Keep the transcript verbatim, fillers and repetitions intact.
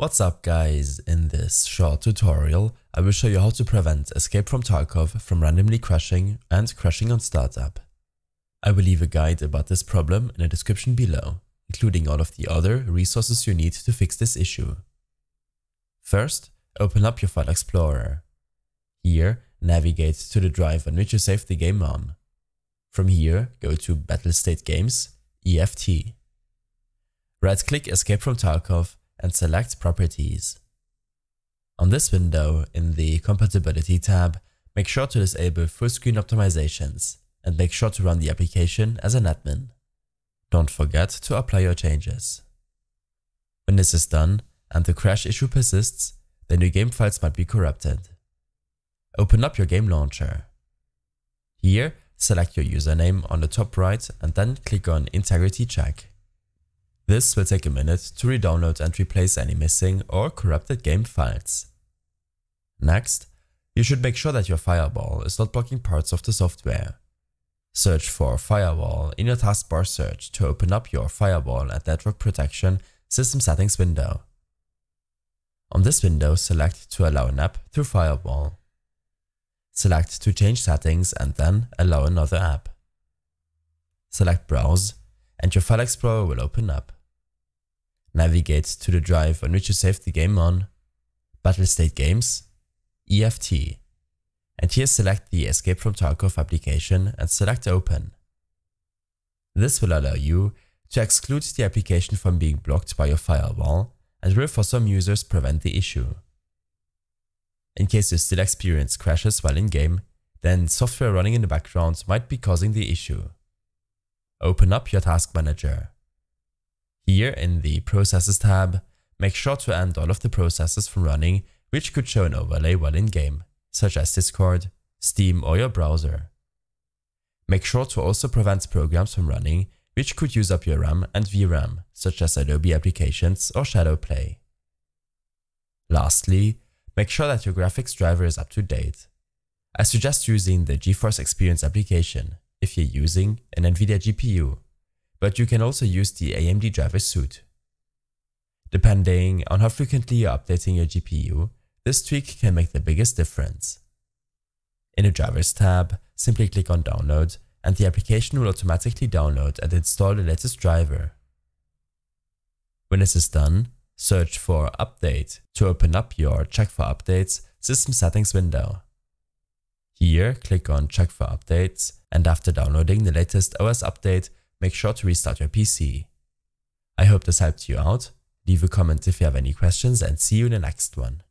What's up guys, in this short tutorial I will show you how to prevent Escape from Tarkov from randomly crashing and crashing on startup. I will leave a guide about this problem in the description below, including all of the other resources you need to fix this issue. First, open up your File Explorer. Here, navigate to the drive on which you saved the game on. From here, go to Battlestate Games, E F T. Right-click Escape from Tarkov and select Properties. On this window, in the Compatibility tab, make sure to disable full screen optimizations and make sure to run the application as an admin. Don't forget to apply your changes. When this is done and the crash issue persists, then your game files might be corrupted. Open up your game launcher. Here, select your username on the top right and then click on Integrity Check. This will take a minute to re-download and replace any missing or corrupted game files. Next, you should make sure that your firewall is not blocking parts of the software. Search for Firewall in your taskbar search to open up your Firewall and Network Protection System Settings window. On this window, select to allow an app through Firewall. Select to change settings and then allow another app. Select Browse and your File Explorer will open up. Navigate to the drive on which you saved the game on, Battlestate Games, E F T, and here select the Escape from Tarkov application and select Open. This will allow you to exclude the application from being blocked by your firewall and will for some users prevent the issue. In case you still experience crashes while in-game, then software running in the background might be causing the issue. Open up your Task Manager. Here in the Processes tab, make sure to end all of the processes from running which could show an overlay while in-game, such as Discord, Steam or your browser. Make sure to also prevent programs from running which could use up your RAM and V RAM, such as Adobe applications or Shadow Play. Lastly, make sure that your graphics driver is up to date. I suggest using the GeForce Experience application if you're using an NVIDIA G P U, but you can also use the A M D driver suite. Depending on how frequently you're updating your G P U, this tweak can make the biggest difference. In the Drivers tab, simply click on Download and the application will automatically download and install the latest driver. When this is done, search for Update to open up your Check for Updates System Settings window. Here, click on Check for Updates, and after downloading the latest O S update, make sure to restart your P C. I hope this helped you out. Leave a comment if you have any questions and see you in the next one.